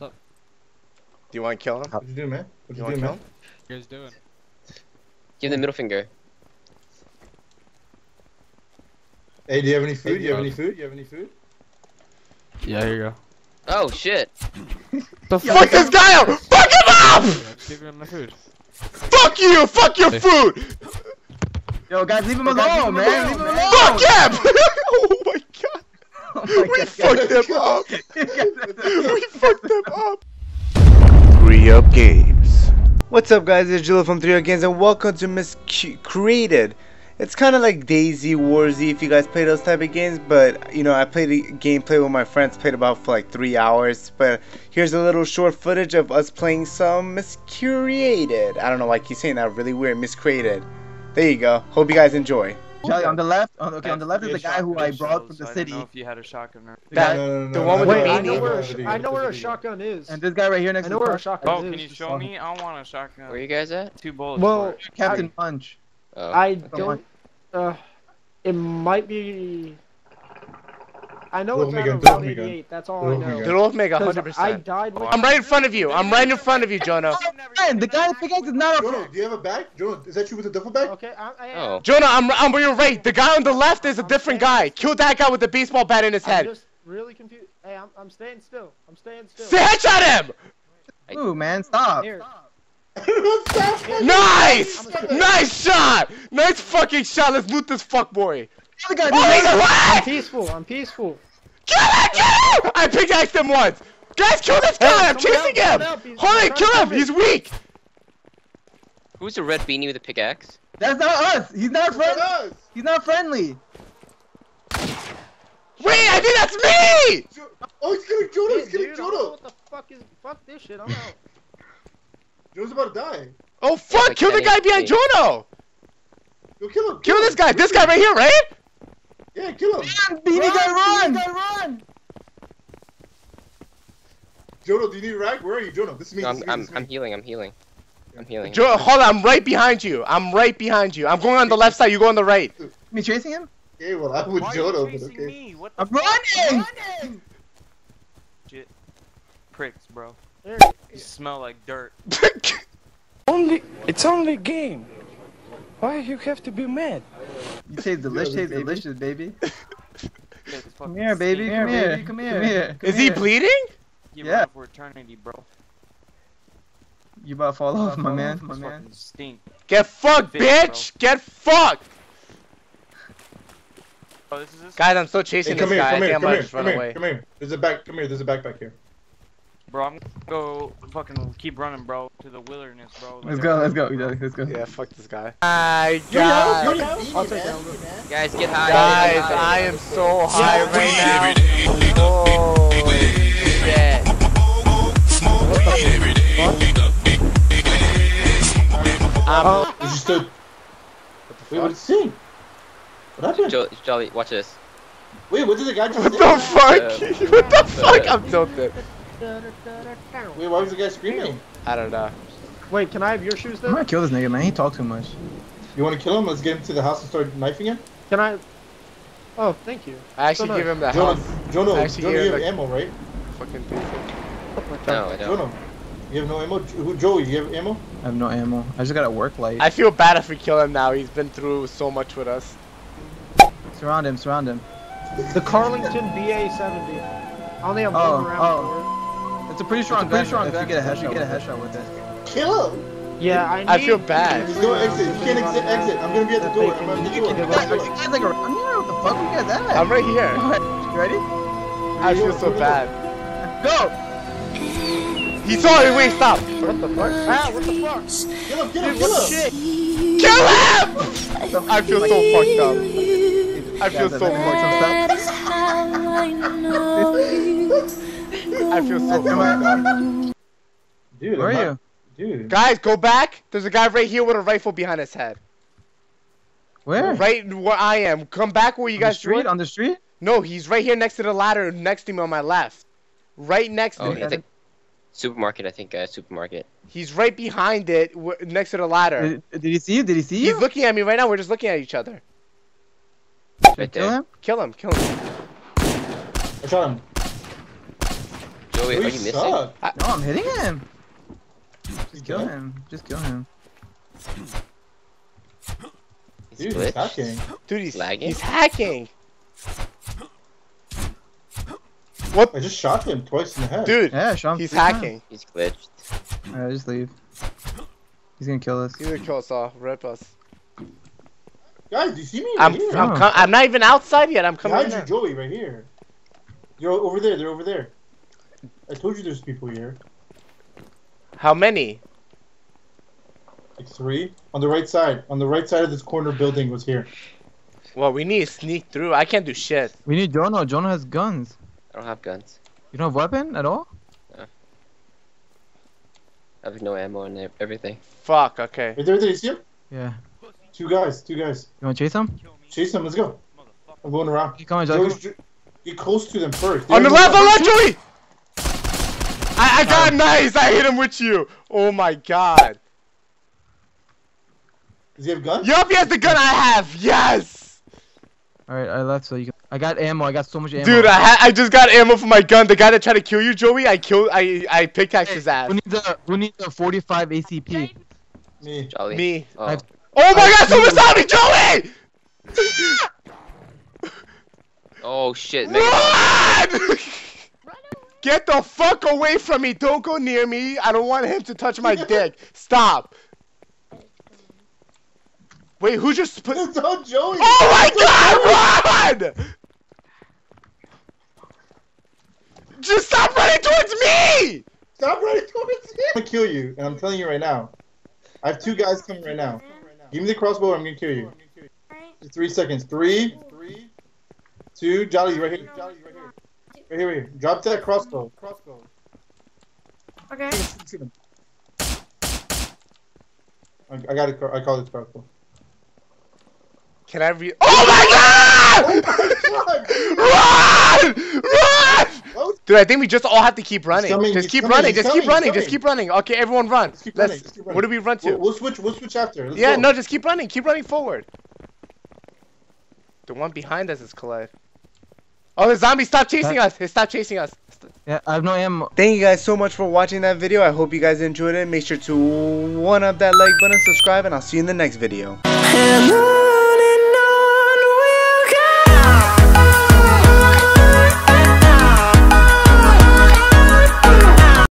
What's up? Do you want to kill him? What you do, man? What you want to kill him? You guys doing? Give him the middle finger. Hey, do you have any food? Yeah, here you go. Oh shit! Fuck this guy up! Fuck him up! Give him the food. Fuck you! Fuck your food! Yo, guys, leave him alone, man! Leave him alone! Fuck him! Oh my god! We fucked them up! We fucked them up! 3Up Games. What's up, guys? It's Jilla from 3Up Games, and welcome to Miscreated. It's kind of like Daisy Warsy if you guys play those type of games, but you know, I played a gameplay with my friends, played about for like 3 hours, but here's a little short footage of us playing some Miscreated. I don't know why I keep saying that, really weird, Miscreated. There you go, hope you guys enjoy. On the left, okay, on the left is the guy who I brought from the city. I don't know if you had a shotgun or not. The one with the beanie. I know where a shotgun is. And this guy right here next to me. I know where a shotgun is. Oh, can you show me? I want a shotgun. Where are you guys at? 2 bullets. Well, Captain Punch. I don't. It might be. I know it's around 188. That's all I know. They'll Omega 100%. I'm right in front of you. I'm right in front of you, Jonah. The guy with the pickaxe is not. Jonah, do you have a bag? Jonah, is that you with the duffel bag? Okay. Oh. Jonah, I'm your right. The guy on the left is a different guy. Kill that guy with the baseball bat in his head. I'm just really confused. Hey, I'm staying still. I'm staying still. Say headshot him. Ooh, man, stop. Nice! Nice shot! Nice fucking shot! Let's loot this fuckboy! Oh, I'm peaceful, I'm peaceful. Kill it! Kill him! I pickaxed him once! Guys, kill this guy! I'm chasing him! Hold it, kill him! He's weak! Who's the red beanie with the pickaxe? That's not us! He's not friendly! He's not friendly! Wait, I think that's me! Oh, he's killing Jonah! He's killing Jonah! I don't know what the fuck is. Fuck this shit, I'm out. Jonah's about to die. Oh fuck! Like kill the guy behind Jonah! Yo, kill him! Kill this guy! This guy right here, right? Yeah, kill him! Beanie guy, run! Jonah, do you need a rag? Where are you, Jonah? This is me. No, I'm healing. I'm healing. Jonah, hold on! I'm right behind you. I'm going on the left side. You go on the right. Me chasing him? Yeah, well, I'm with Jonah. But okay. Me? What the I'm running! Shit, pricks, bro. You smell like dirt. it's only game. Why you have to be mad? You taste delicious, delicious, baby. Come here, baby. Come here. Is he bleeding? Yeah. For eternity, bro. You about to fall off, my man. Stink. Get fucked, bitch. Bro. Get fucked. Oh, this is this. Guys, I'm still chasing this guy. Come here. There's a back. There's a backpack here. Bro, I'm gonna go fucking keep running, bro, to the wilderness, bro. Let's go. Yeah, fuck this guy. Hi, guys. I'll take down. Guys, get high. Guys, I am so high right now. Oh, shit. What the fuck? Wait, what did you see? What happened? Jolly, watch this. Wait, what did the guy do? What the fuck? What the fuck? I'm tilted. Wait, why was the guy screaming? I don't know. Wait, can I have your shoes then? I'm gonna kill this nigga, man. He talks too much. You wanna kill him? Let's get him to the house and start knifing him? Can I? Oh, thank you. I actually give him the house. Jonah, you have ammo, right? Fucking people. No, I don't. Jonah, you have no ammo? Joey, you have ammo? I have no ammo. I just got a work light. I feel bad if we kill him now. He's been through so much with us. Surround him. The Carlington BA-70. I only have one round for it. It's a pretty strong gun. If you get a headshot with it. Kill him! Yeah, I feel bad. There's no exit. You can't exit. I'm gonna be at the door. I'm gonna be at the door. I'm here. What the fuck? Where you guys at? I'm right here. You ready? I feel so bad. Go! He saw it. Wait, stop. What the fuck? Ah, what the fuck? Kill him! Kill him! Kill him! I feel so fucked up. I feel so bad. Dude, where are you? Dude. Guys, go back. There's a guy right here with a rifle behind his head. Where? Right where I am. Come back where you guys street? On the street? No, he's right here next to the ladder, next to me on my left. Right next to me. Like supermarket, I think, supermarket. He's right behind it, next to the ladder. Did he see you? He's looking at me right now. We're just looking at each other. Right there. Kill him. I shot him. Wait, are you missing? No, I'm hitting him. Just kill him. Just kill him. Dude, he's hacking. Dude, he's lagging. He's hacking. What? I just shot him twice in the head. Dude, yeah, he's hacking. He's glitched. Alright, just leave. He's gonna kill us. He's gonna kill us all. Rip us. Guys, do you see me? I'm not even outside yet. I'm coming. Behind you, Joey, right here. You're over there. They're over there. I told you there's people here. How many? Like three. On the right side. On the right side of this corner building was here. Well, we need to sneak through. I can't do shit. We need Jono. Jono has guns. I don't have guns. You don't have weapon at all? No. I have no ammo and everything. Fuck, okay. Right there, you see him? Yeah. Two guys. You wanna chase them? Chase them, let's go. I'm going around. Keep coming, Joey. Get close to them first. They're on the left, Joey! I got nice! I hit him with you! Oh my god. Does he have guns? Yup, he has the gun I have! Yes! Alright, I left so you can... I got ammo, I got so much ammo. Dude, I just got ammo for my gun. The guy that tried to kill you, Joey, I pickaxed his ass. Who needs a 45 ACP? Me. Jolly. Me. Oh. Oh my god, someone saw me, Joey! Oh shit, man. Run! Get the fuck away from me! Don't go near me! I don't want him to touch my dick! Stop! Wait, who just put- It's all Joey! Oh my god, run! Just stop running towards me! Stop running towards him! I'm gonna kill you, and I'm telling you right now. I have two guys coming right now. Give me the crossbow, I'm gonna kill you. 3 seconds. 3, 2, Jolly, right here. Right here. Drop that crossbow. Okay. I got it. I call this crossbow. Can I re- OH MY GOD! RUN! RUN! Dude, I think we just all have to keep running. Just keep running. Okay, everyone run. Let's keep running. What do we run to? We'll switch after. Let's go. No, just keep running. Keep running forward. The one behind us is collide. Oh, the zombies stopped chasing us! They stopped chasing us! Yeah, I have no ammo. Thank you guys so much for watching that video. I hope you guys enjoyed it. Make sure to one-up that like button, subscribe, and I'll see you in the next video. Hello.